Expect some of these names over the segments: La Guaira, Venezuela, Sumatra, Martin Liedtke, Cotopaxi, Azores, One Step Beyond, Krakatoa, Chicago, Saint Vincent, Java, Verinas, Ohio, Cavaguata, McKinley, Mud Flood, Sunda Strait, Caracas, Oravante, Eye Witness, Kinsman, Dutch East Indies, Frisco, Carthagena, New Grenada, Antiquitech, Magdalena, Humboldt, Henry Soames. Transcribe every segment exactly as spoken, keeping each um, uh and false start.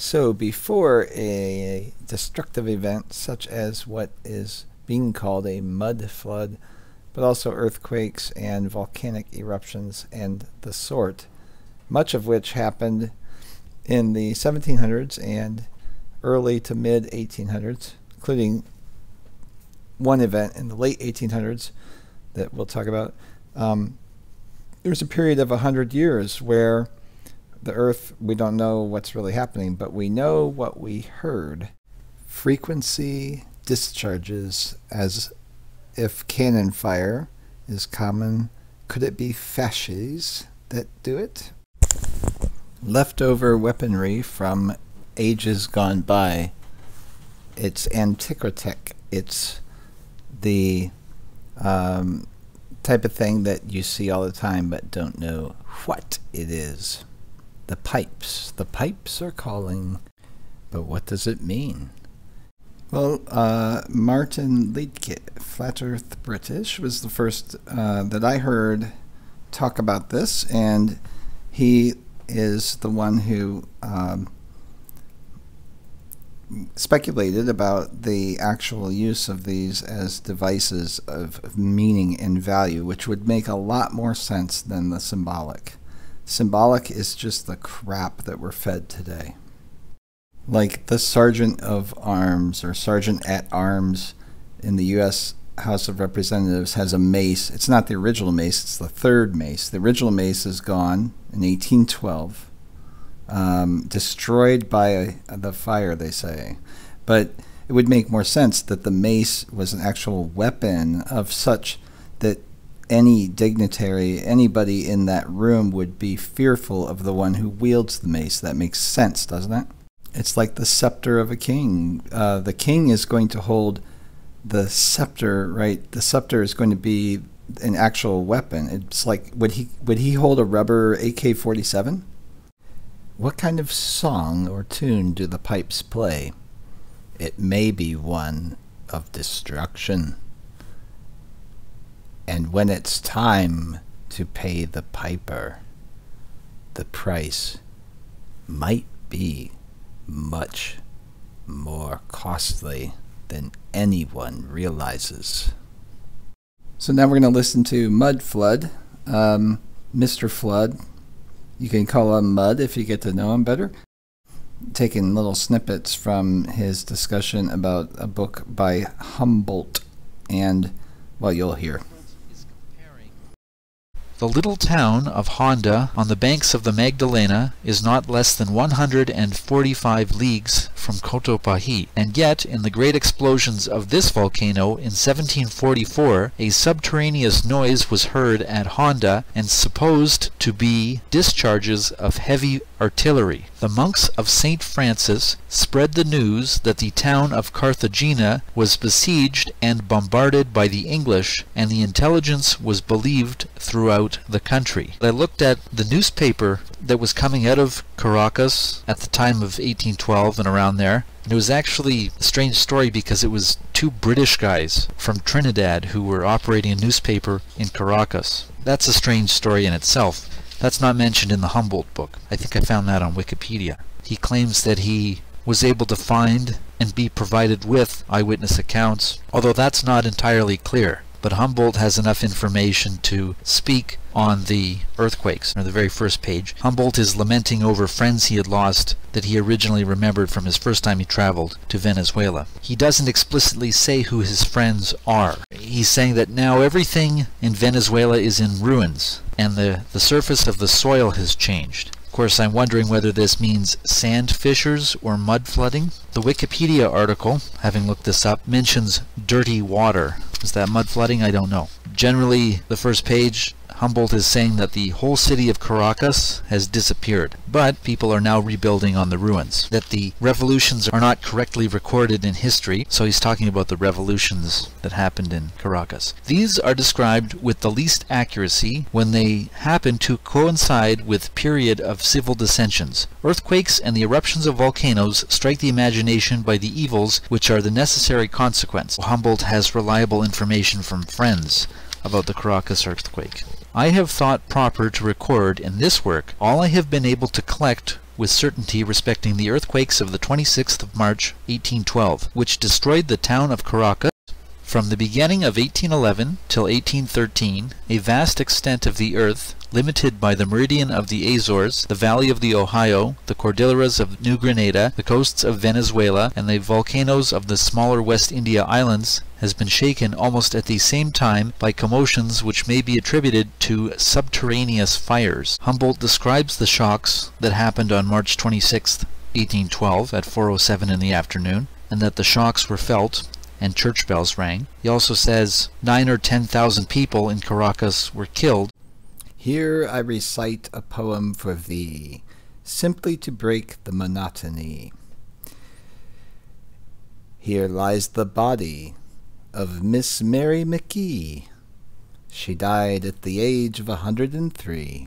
So before a destructive event such as what is being called a mud flood, but also earthquakes and volcanic eruptions and the sort, much of which happened in the seventeen hundreds and early to mid eighteen hundreds, including one event in the late eighteen hundreds that we'll talk about. Um, there was a period of one hundred years where the earth, we don't know what's really happening, but we know what we heard. Frequency discharges as if cannon fire is common. Could it be fasces that do it? Leftover weaponry from ages gone by. It's antiquitech. It's the um, type of thing that you see all the time but don't know what it is. The pipes. The pipes are calling. But what does it mean? Well, uh, Martin Liedtke, Flat Earth British, was the first uh, that I heard talk about this, and he is the one who um, speculated about the actual use of these as devices of meaning and value, which would make a lot more sense than the symbolic. Symbolic is just the crap that we're fed today. Like the sergeant of arms or sergeant at arms in the U S House of Representatives has a mace. It's not the original mace, it's the third mace. The original mace is gone in eighteen twelve, um, destroyed by a, the fire, they say. But it would make more sense that the mace was an actual weapon of such that any dignitary, anybody in that room would be fearful of the one who wields the mace. That makes sense, doesn't it? It's like the scepter of a king. Uh, the king is going to hold the scepter, right? The scepter is going to be an actual weapon. It's like, would he would he hold a rubber A K forty-seven? What kind of song or tune do the pipes play? It may be one of destruction. And when it's time to pay the piper, the price might be much more costly than anyone realizes. So now we're going to listen to Mud Flood, um, Mister Flood. You can call him Mud if you get to know him better. Taking little snippets from his discussion about a book by Humboldt, and, well, you'll hear. The little town of Honda on the banks of the Magdalena is not less than one hundred forty-five leagues from Cotopaxi, and yet in the great explosions of this volcano in seventeen forty-four, a subterraneous noise was heard at Honda and supposed to be discharges of heavy artillery. The monks of Saint Francis spread the news that the town of Carthagena was besieged and bombarded by the English, and the intelligence was believed throughout the country. I looked at the newspaper that was coming out of Caracas at the time of eighteen twelve and around there, and it was actually a strange story because it was two British guys from Trinidad who were operating a newspaper in Caracas. That's a strange story in itself. That's not mentioned in the Humboldt book. I think I found that on Wikipedia. He claims that he was able to find and be provided with eyewitness accounts, although that's not entirely clear. But Humboldt has enough information to speak on the earthquakes. On the very first page, Humboldt is lamenting over friends he had lost that he originally remembered from his first time he traveled to Venezuela. He doesn't explicitly say who his friends are. He's saying that now everything in Venezuela is in ruins, and the, the surface of the soil has changed. Of course, I'm wondering whether this means sand fissures or mud flooding. The Wikipedia article, having looked this up, mentions dirty water. Is that mud flooding? I don't know. Generally, the first page, Humboldt is saying that the whole city of Caracas has disappeared, but people are now rebuilding on the ruins. That the revolutions are not correctly recorded in history, so he's talking about the revolutions that happened in Caracas. These are described with the least accuracy when they happen to coincide with period of civil dissensions. Earthquakes and the eruptions of volcanoes strike the imagination by the evils which are the necessary consequence. Humboldt has reliable information from friends about the Caracas earthquake. I have thought proper to record in this work all I have been able to collect with certainty respecting the earthquakes of the twenty-sixth of March eighteen twelve, which destroyed the town of Caracas. From the beginning of eighteen eleven till eighteen thirteen, a vast extent of the earth, limited by the meridian of the Azores, the valley of the Ohio, the Cordilleras of New Grenada, the coasts of Venezuela, and the volcanoes of the smaller West India Islands, has been shaken almost at the same time by commotions which may be attributed to subterraneous fires. Humboldt describes the shocks that happened on March twenty-sixth, eighteen twelve, at four oh seven in the afternoon, and that the shocks were felt and church bells rang. He also says nine or ten thousand people in Caracas were killed. Here I recite a poem for thee, simply to break the monotony. Here lies the body of Miss Mary McKee. She died at the age of a hundred and three.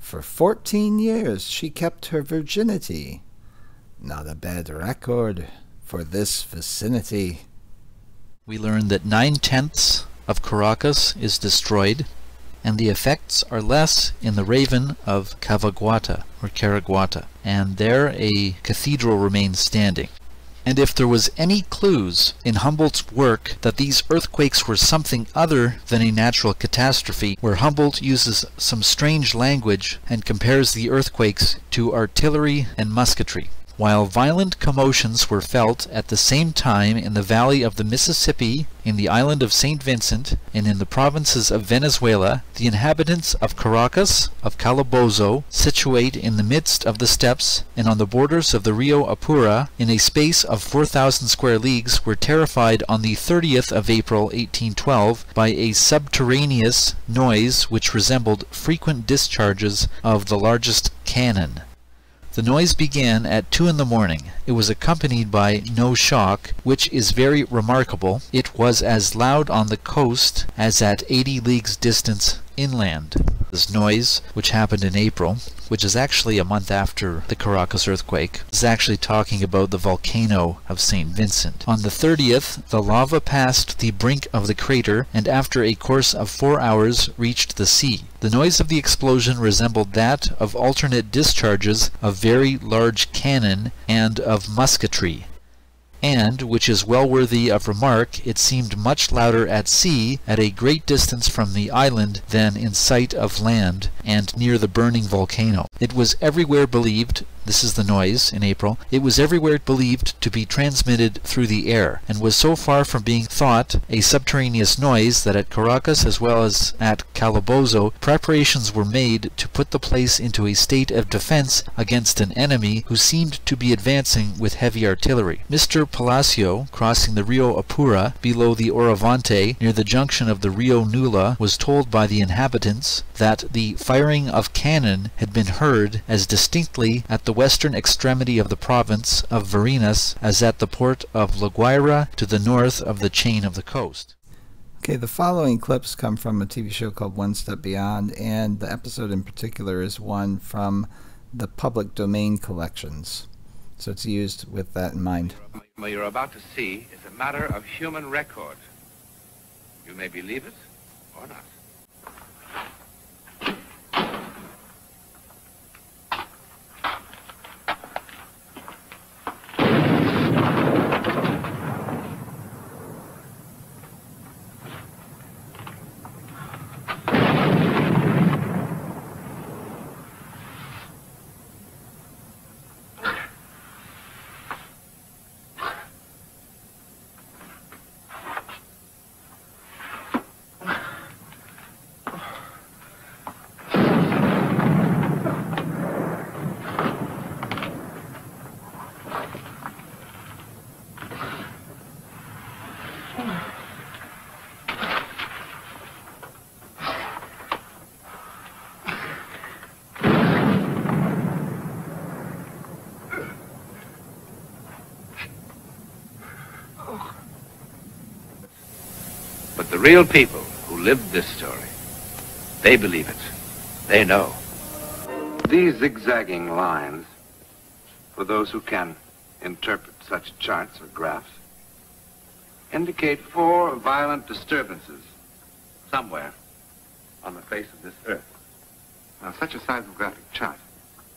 For fourteen years she kept her virginity. Not a bad record for this vicinity. We learn that nine-tenths of Caracas is destroyed, and the effects are less in the Raven of Cavaguata, or Caraguata, and there a cathedral remains standing. And if there was any clues in Humboldt's work that these earthquakes were something other than a natural catastrophe, where Humboldt uses some strange language and compares the earthquakes to artillery and musketry. While violent commotions were felt at the same time in the valley of the Mississippi, in the island of Saint Vincent, and in the provinces of Venezuela, the inhabitants of Caracas, of Calabozo, situate in the midst of the steppes and on the borders of the Rio Apura, in a space of four thousand square leagues, were terrified on the thirtieth of April, eighteen twelve, by a subterraneous noise which resembled frequent discharges of the largest cannon. The noise began at two in the morning. It was accompanied by no shock, which is very remarkable. It was as loud on the coast as at eighty leagues distance inland. This noise, which happened in April, which is actually a month after the Caracas earthquake, is actually talking about the volcano of Saint Vincent. On the thirtieth, the lava passed the brink of the crater and after a course of four hours reached the sea. The noise of the explosion resembled that of alternate discharges of very large cannon and of musketry. And, which is well worthy of remark, it seemed much louder at sea, at a great distance from the island, than in sight of land, and near the burning volcano. It was everywhere believed, this is the noise in April, it was everywhere believed to be transmitted through the air, and was so far from being thought a subterraneous noise that at Caracas as well as at Calabozo, preparations were made to put the place into a state of defense against an enemy who seemed to be advancing with heavy artillery. Mister Palacio, crossing the Rio Apura below the Oravante near the junction of the Rio Nula, was told by the inhabitants that the firing of cannon had been heard as distinctly at the western extremity of the province of Verinas as at the port of La Guaira to the north of the chain of the coast. Okay, the following clips come from a T V show called One Step Beyond, and the episode in particular is one from the public domain collections. So it's used with that in mind. What you're about to see is a matter of human record. You may believe it or not. The real people who lived this story, they believe it. They know. These zigzagging lines, for those who can interpret such charts or graphs, indicate four violent disturbances somewhere on the face of this earth. Now, such a seismographic chart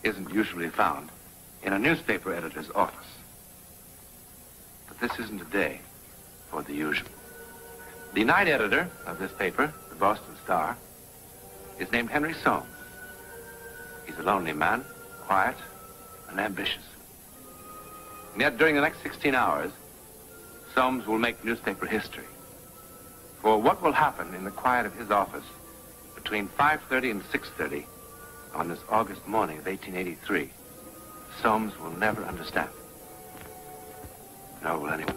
isn't usually found in a newspaper editor's office. But this isn't a day for the usual. The night editor of this paper, the Boston Star, is named Henry Soames. He's a lonely man, quiet and ambitious. And yet during the next sixteen hours, Soames will make newspaper history. For what will happen in the quiet of his office between five thirty and six thirty on this August morning of eighteen eighty-three, Soames will never understand. Nor will anyone.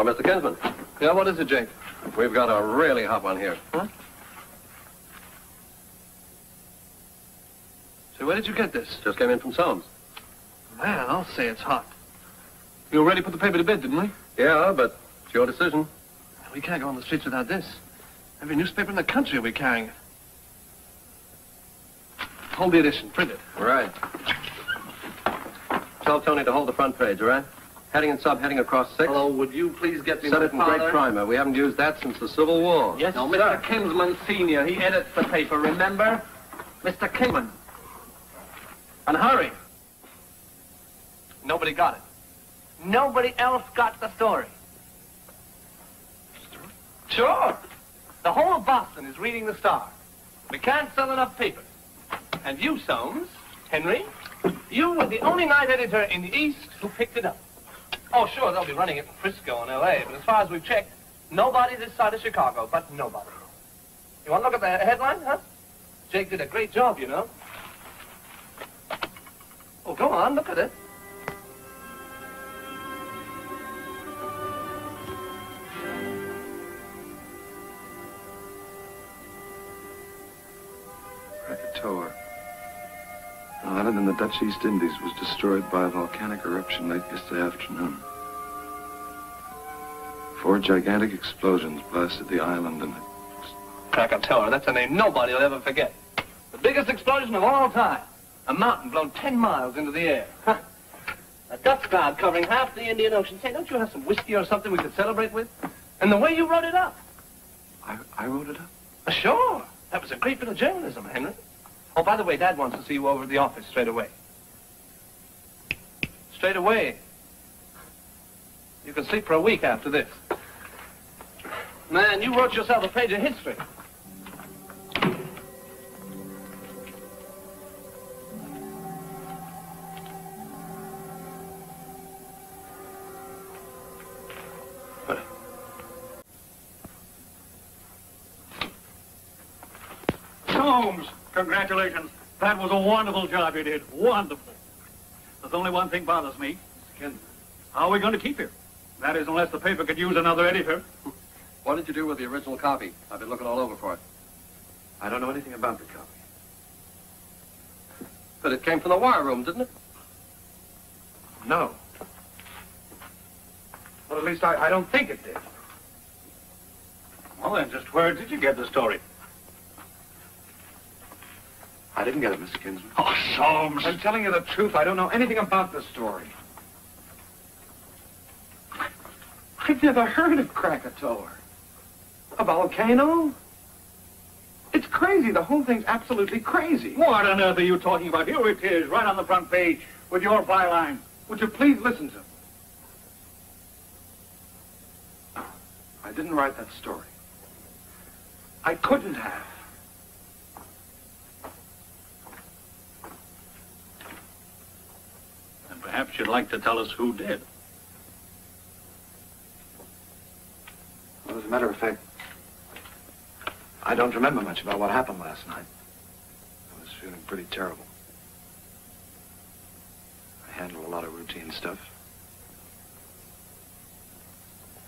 Oh, Mister Kinsman. Yeah, what is it, Jake? We've got a really hot one here. Huh? Say, where did you get this? Just came in from Soames. Man, I'll say it's hot. You already put the paper to bed, didn't we? Yeah, but it's your decision. We can't go on the streets without this. Every newspaper in the country will be carrying it. Hold the edition, print it. All right. Tell Tony to hold the front page, all right? Heading and subheading across six. Hello, would you please get me Senate my father? And great primer. We haven't used that since the Civil War. Yes, no, Mister Sir. Kinsman Senior, he edits the paper, remember? Mister Kinsman. And hurry. Nobody got it. Nobody else got the story. Story? Sure. The whole of Boston is reading the Star. We can't sell enough paper. And you, Soames, Henry, you were the only night editor in the East who picked it up. Oh, sure, they'll be running it in Frisco and L A, but as far as we've checked, nobody this side of Chicago, but nobody. You want to look at the headline, huh? Jake did a great job, you know. Oh, go on, look at it. Krakatoa, an island in the Dutch East Indies, was destroyed by a volcanic eruption late yesterday afternoon. Four gigantic explosions blasted the island and... Krakatoa, that's a name nobody will ever forget. The biggest explosion of all time. A mountain blown ten miles into the air. Huh. A dust cloud covering half the Indian Ocean. Say, don't you have some whiskey or something we could celebrate with? And the way you wrote it up. I, I wrote it up? Uh, sure. That was a great bit of journalism, Henry. Oh, by the way, Dad wants to see you over at the office straight away. Straight away. You can sleep for a week after this. Man, you wrote yourself a page of history. Soames! Congratulations. That was a wonderful job you did. Wonderful. There's only one thing bothers me. How are we going to keep you? That is, unless the paper could use another editor. What did you do with the original copy? I've been looking all over for it. I don't know anything about the copy. But it came from the wire room, didn't it? No. Well, at least I, I don't think it did. Well, then, just where did you get the story? I didn't get it, Mister Kinsman. Oh, Soames! I'm telling you the truth. I don't know anything about this story. I've never heard of Krakatoa. A volcano? It's crazy. The whole thing's absolutely crazy. What on earth are you talking about? Here it is, right on the front page, with your byline. Would you please listen to me? I didn't write that story. I couldn't have. Perhaps you'd like to tell us who did. a matter of fact, I don't remember much about what happened last night. I was feeling pretty terrible. I handle a lot of routine stuff.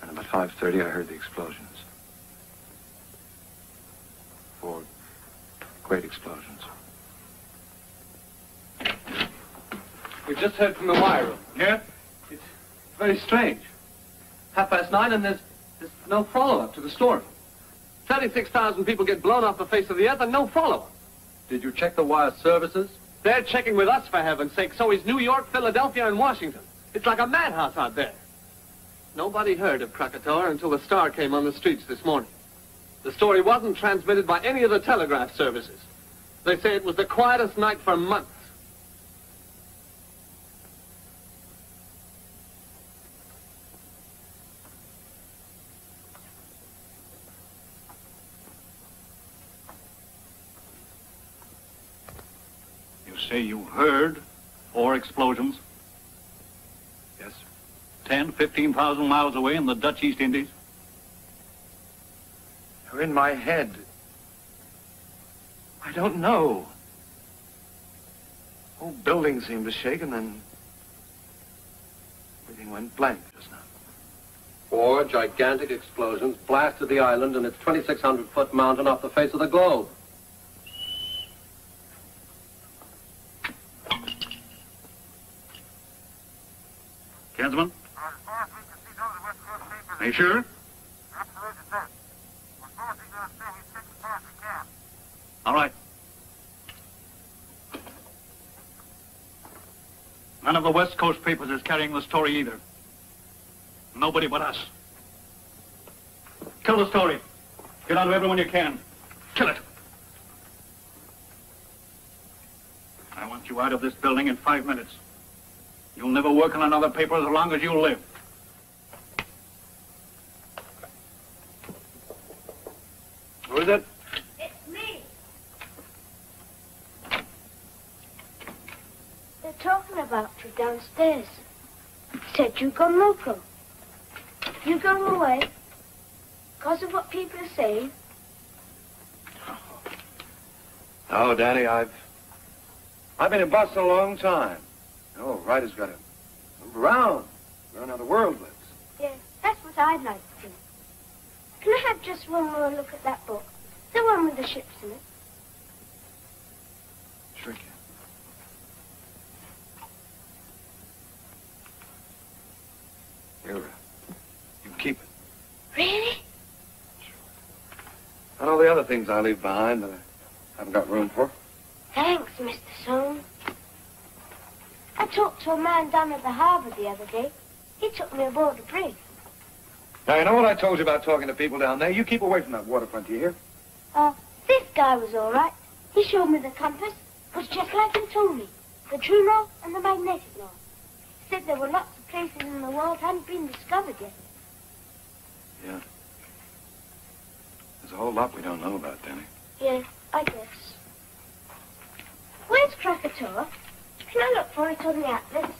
And about five thirty, I heard the explosions. Four great explosions. We've just heard from the wire room. Yeah? It's very strange. Half past nine and there's, there's no follow-up to the story. thirty-six thousand people get blown off the face of the earth and no follow-up. Did you check the wire services? They're checking with us, for heaven's sake. So is New York, Philadelphia, and Washington. It's like a madhouse out there. Nobody heard of Krakatoa until the Star came on the streets this morning. The story wasn't transmitted by any of the telegraph services. They say it was the quietest night for months. You say you heard four explosions? Yes. ten, fifteen thousand miles away in the Dutch East Indies? They're in my head. I don't know. The whole building seemed to shake and then everything went blank just now. Four gigantic explosions blasted the island and its twenty-six hundred foot mountain off the face of the globe. Kinsman? Are you sure? All right. None of the West Coast papers is carrying the story either. Nobody but us. Kill the story. Get out of everyone you can. Kill it. I want you out of this building in five minutes. You'll never work on another paper as long as you live. Who is it? It's me. They're talking about you downstairs. Said you gone loco. You gone away. Because of what people are saying. Oh, Danny, I've... I've been in Boston a long time. Oh, writer's got to move around, learn how the world lives. Yeah, that's what I'd like to do. Can I have just one more look at that book? The one with the ships in it. Sure can. Here, uh, you keep it. Really? Sure. And all the other things I leave behind that I haven't got room for. Thanks, Mister Soames. I talked to a man down at the harbour the other day. He took me aboard a brig. Now, you know what I told you about talking to people down there? You keep away from that waterfront, you hear? Oh, this guy was all right. He showed me the compass. It was just like he told me. The true north and the magnetic north. He said there were lots of places in the world hadn't been discovered yet. Yeah. There's a whole lot we don't know about, Danny. Yeah, I guess. Where's Krakatoa? Can I look for it on the atlas?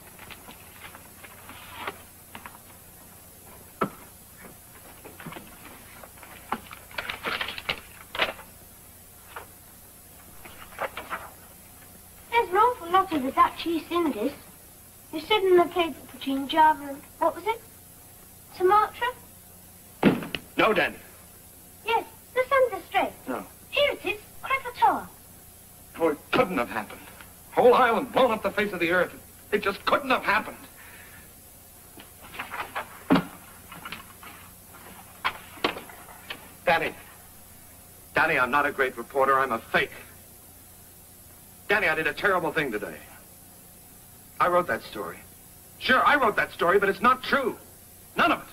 There's an awful lot of the Dutch East Indies. You said in the paper between Java and... what was it? Sumatra? No, Danny. Yes, the Sunda Strait. No. Here it is, Krakatoa. Oh, it couldn't have happened. Whole island blown up the face of the earth. It just couldn't have happened. Danny. Danny, I'm not a great reporter. I'm a fake. Danny, I did a terrible thing today. I wrote that story. Sure, I wrote that story, but it's not true. None of it.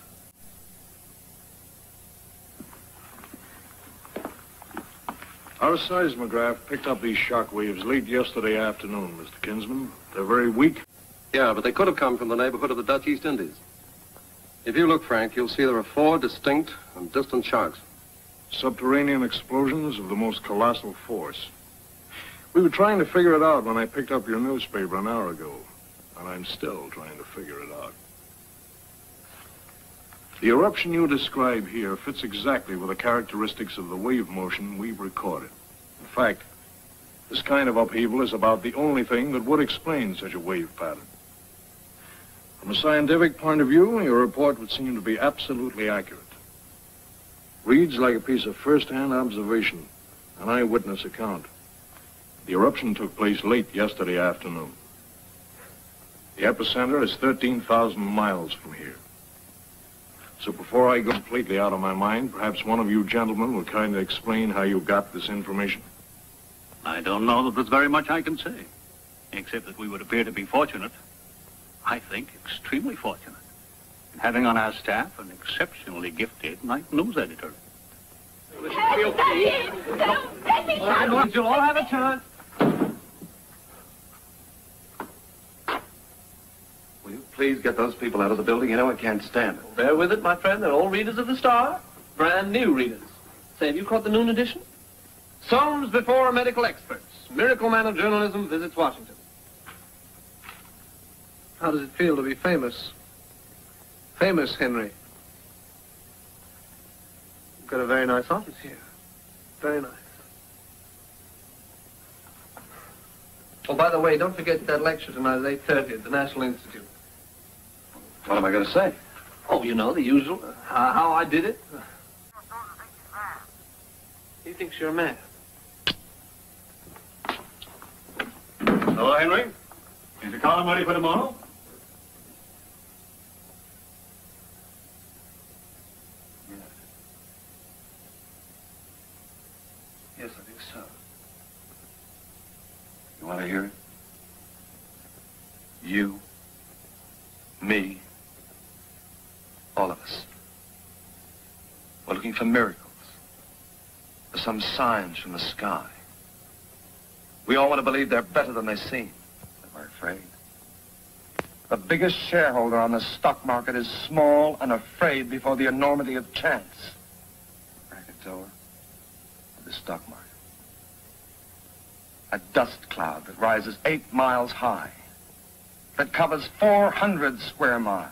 Our seismograph picked up these shock waves late yesterday afternoon, Mister Kinsman. They're very weak. Yeah, but they could have come from the neighborhood of the Dutch East Indies. If you look, Frank, you'll see there are four distinct and distant shocks. Subterranean explosions of the most colossal force. We were trying to figure it out when I picked up your newspaper an hour ago, and I'm still trying to figure it out. The eruption you describe here fits exactly with the characteristics of the wave motion we've recorded. In fact, this kind of upheaval is about the only thing that would explain such a wave pattern. From a scientific point of view, your report would seem to be absolutely accurate. Reads like a piece of first-hand observation, an eyewitness account. The eruption took place late yesterday afternoon. The epicenter is thirteen thousand miles from here. So before I go completely out of my mind, perhaps one of you gentlemen will kindly explain how you got this information. I don't know that there's very much I can say, except that we would appear to be fortunate. I think extremely fortunate in having on our staff an exceptionally gifted night news editor. Everyone, you'll all have a chance. Will you please get those people out of the building? You know I can't stand it. Bear with it, my friend. They're all readers of the Star. Brand new readers. Say, have you caught the noon edition? Soames before medical experts. Miracle man of journalism visits Washington. How does it feel to be famous? Famous, Henry. You've got a very nice office here. Very nice. Oh, by the way, don't forget that lecture tonight at eight thirty at the National Institute. What am I going to say? Oh, you know, the usual. Uh, how I did it. He thinks you're mad. Hello, Henry. Is the column ready for tomorrow? Yes. Yes, I think so. You want to hear it? You, me, all of us. We're looking for miracles, for some signs from the sky. We all want to believe they're better than they seem. We're afraid. The biggest shareholder on the stock market is small and afraid before the enormity of chance. Krakatoa, the stock market. A dust cloud that rises eight miles high, that covers four hundred square miles,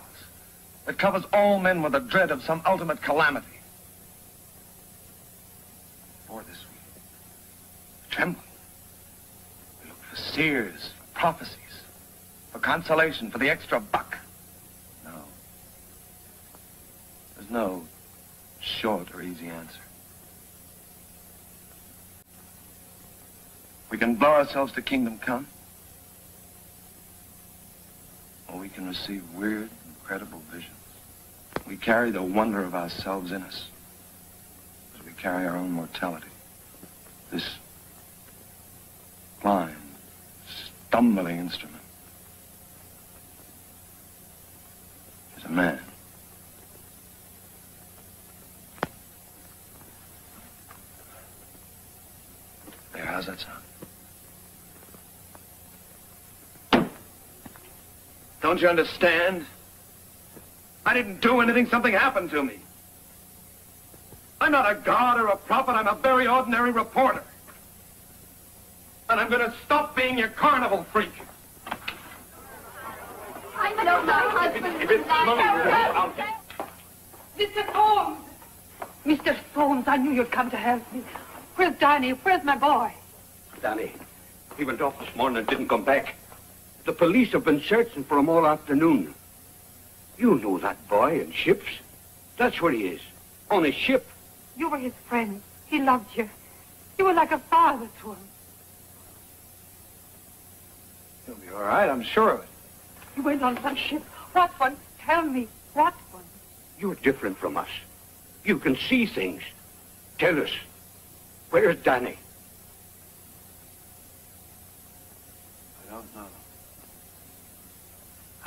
that covers all men with a dread of some ultimate calamity. For this week, trembling, we look for seers, prophecies, for consolation, for the extra buck. No. There's no short or easy answer. We can blow ourselves to kingdom come, or we can receive weird, incredible visions. We carry the wonder of ourselves in us, as we carry our own mortality. This blind, stumbling instrument is a man. There, how's that sound? Don't you understand? I didn't do anything, something happened to me. I'm not a god or a prophet, I'm a very ordinary reporter. And I'm going to stop being your carnival freak. I know my husband. If it, if it's I know Mister Soames. Mister Soames, I knew you'd come to help me. Where's Danny? Where's my boy? Danny, he went off this morning and didn't come back. The police have been searching for him all afternoon. You know that boy in ships. That's where he is, on a ship. You were his friend. He loved you. You were like a father to him. He'll be all right, I'm sure of it. You went on some ship. What one? Tell me, what one? You're different from us. You can see things. Tell us, where's Danny? I don't know.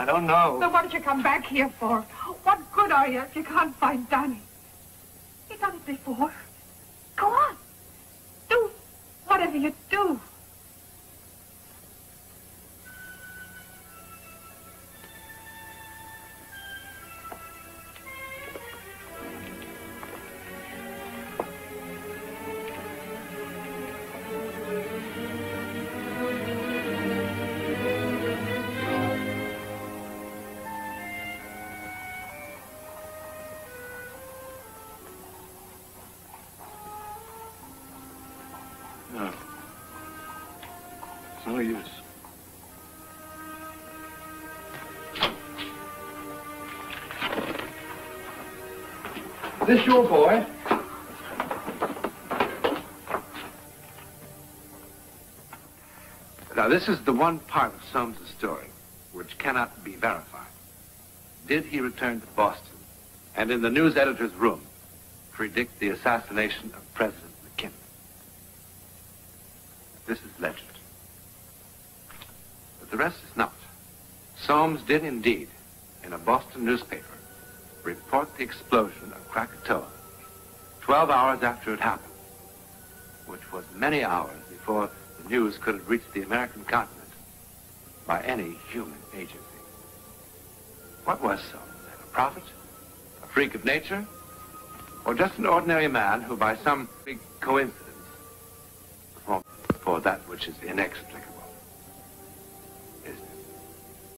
I don't know. So what did you come back here for? What good are you if you can't find Danny? You've done it before. Go on. Do whatever you do. No. It's no use. This your boy? Now, this is the one part of Soames' story which cannot be verified. Did he return to Boston and in the news editor's room predict the assassination of President McKinley? This is legend. But the rest is not. Soames did indeed, in a Boston newspaper, report the explosion of Krakatoa twelve hours after it happened, which was many hours before the news could have reached the American continent by any human agency. What was Soames then? A prophet? A freak of nature? Or just an ordinary man who by some big coincidence performed for that which is inexplicable?